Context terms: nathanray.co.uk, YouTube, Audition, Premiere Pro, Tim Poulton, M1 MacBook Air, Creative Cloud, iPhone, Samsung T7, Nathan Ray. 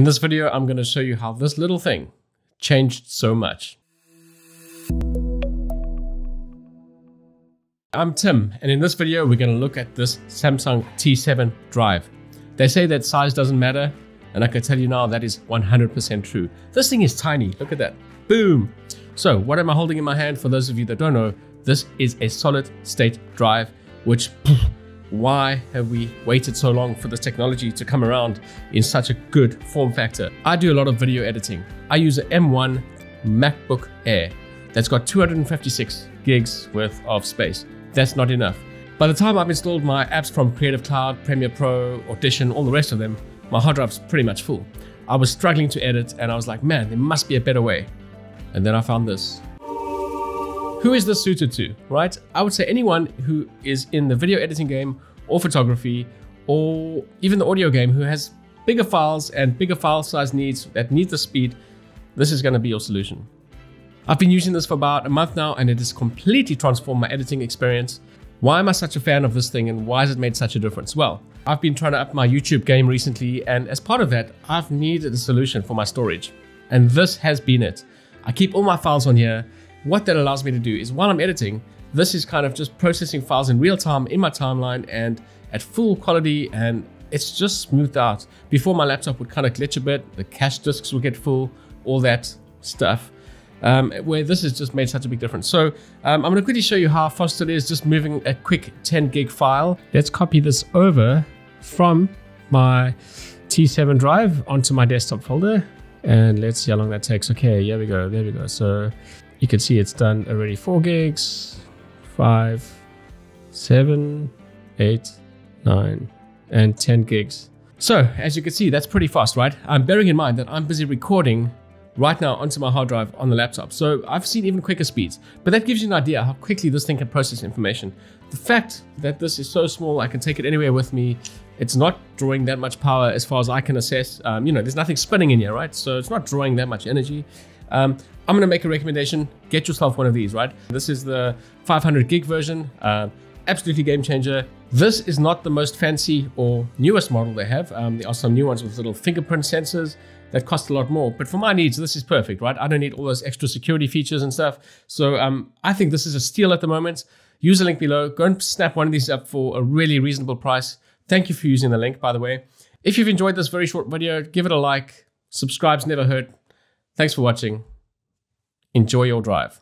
In this video, I'm going to show you how this little thing changed so much. I'm Tim, and in this video, we're going to look at this Samsung T7 drive. They say that size doesn't matter, and I can tell you now that is 100% true. This thing is tiny. Look at that. Boom. So what am I holding in my hand? For those of you that don't know, this is a solid state drive, which why have we waited so long for this technology to come around in such a good form factor? I do a lot of video editing. I use an M1 MacBook Air that's got 256 gigs worth of space. That's not enough. By the time I've installed my apps from Creative Cloud, Premiere Pro, Audition, all the rest of them, my hard drive's pretty much full. I was struggling to edit and I was like, man, there must be a better way. And then I found this. Who is this suited to, right? I would say anyone who is in the video editing game or photography or even the audio game who has bigger files and bigger file size needs that need the speed, this is going to be your solution. I've been using this for about a month now and it has completely transformed my editing experience. Why am I such a fan of this thing and why has it made such a difference? Well, I've been trying to up my YouTube game recently and as part of that, I've needed a solution for my storage. And this has been it. I keep all my files on here. What that allows me to do is while I'm editing, this is kind of just processing files in real time in my timeline and at full quality, and it's just smoothed out. Before, my laptop would kind of glitch a bit, the cache disks would get full, all that stuff, where this has just made such a big difference. So I'm gonna quickly show you how fast it is just moving a quick 10 gig file. Let's copy this over from my T7 drive onto my desktop folder, and let's see how long that takes. Okay, here we go, there we go. So you can see it's done already 4 gigs, 5, 7, 8, 9, and 10 gigs. So as you can see, that's pretty fast, right? I'm bearing in mind that I'm busy recording right now onto my hard drive on the laptop. So I've seen even quicker speeds, but that gives you an idea how quickly this thing can process information. The fact that this is so small, I can take it anywhere with me. It's not drawing that much power as far as I can assess. You know, there's nothing spinning in here, right? So it's not drawing that much energy. I'm going to make a recommendation, get yourself one of these, right? This is the 500 gig version, absolutely game changer. This is not the most fancy or newest model they have. There are some new ones with little fingerprint sensors that cost a lot more, but for my needs, this is perfect, right? I don't need all those extra security features and stuff. So I think this is a steal at the moment. Use the link below, go and snap one of these up for a really reasonable price. Thank you for using the link, by the way. If you've enjoyed this very short video, give it a like, subscribe's never hurt. Thanks for watching. Enjoy your drive.